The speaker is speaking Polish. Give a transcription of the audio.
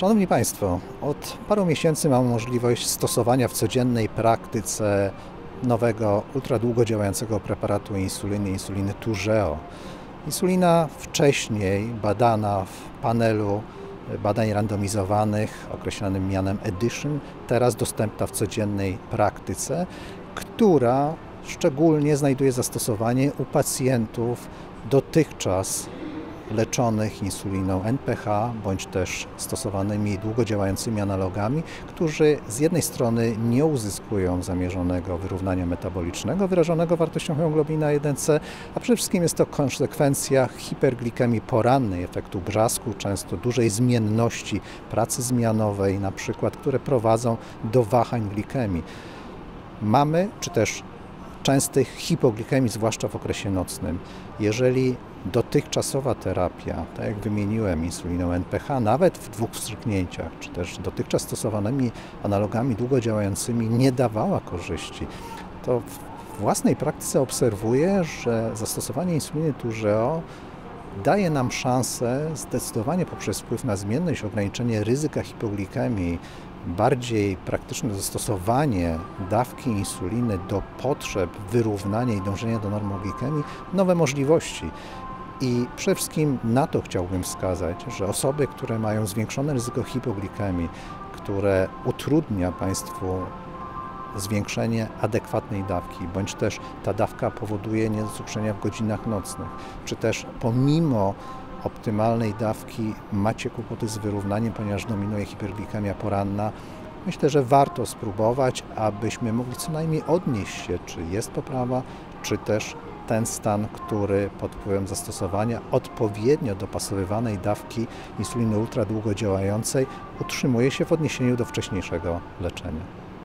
Szanowni Państwo, od paru miesięcy mam możliwość stosowania w codziennej praktyce nowego, ultradługodziałającego preparatu insuliny, insuliny Toujeo. Insulina wcześniej badana w panelu badań randomizowanych określanym mianem EDITION, teraz dostępna w codziennej praktyce, która szczególnie znajduje zastosowanie u pacjentów dotychczas leczonych insuliną NPH, bądź też stosowanymi długodziałającymi analogami, którzy z jednej strony nie uzyskują zamierzonego wyrównania metabolicznego wyrażonego wartością hemoglobina 1C, a przede wszystkim jest to konsekwencja hiperglikemii porannej, efektu brzasku, często dużej zmienności pracy zmianowej na przykład, które prowadzą do wahań glikemii. Mamy, czy też częstych hipoglikemii, zwłaszcza w okresie nocnym. Jeżeli dotychczasowa terapia, tak jak wymieniłem, insuliną NPH, nawet w dwóch wstrzyknięciach, czy też dotychczas stosowanymi analogami długodziałającymi nie dawała korzyści, to w własnej praktyce obserwuję, że zastosowanie insuliny Toujeo daje nam szansę zdecydowanie poprzez wpływ na zmienność, ograniczenie ryzyka hipoglikemii, bardziej praktyczne zastosowanie dawki insuliny do potrzeb wyrównania i dążenia do normoglikemii, nowe możliwości. I przede wszystkim na to chciałbym wskazać, że osoby, które mają zwiększone ryzyko hipoglikemii, które utrudnia Państwu zwiększenie adekwatnej dawki, bądź też ta dawka powoduje niedocukrzynienia w godzinach nocnych, czy też pomimo optymalnej dawki macie kłopoty z wyrównaniem, ponieważ dominuje hiperglikemia poranna, myślę, że warto spróbować, abyśmy mogli co najmniej odnieść się, czy jest poprawa, czy też ten stan, który pod wpływem zastosowania odpowiednio dopasowywanej dawki insuliny ultradługodziałającej utrzymuje się w odniesieniu do wcześniejszego leczenia.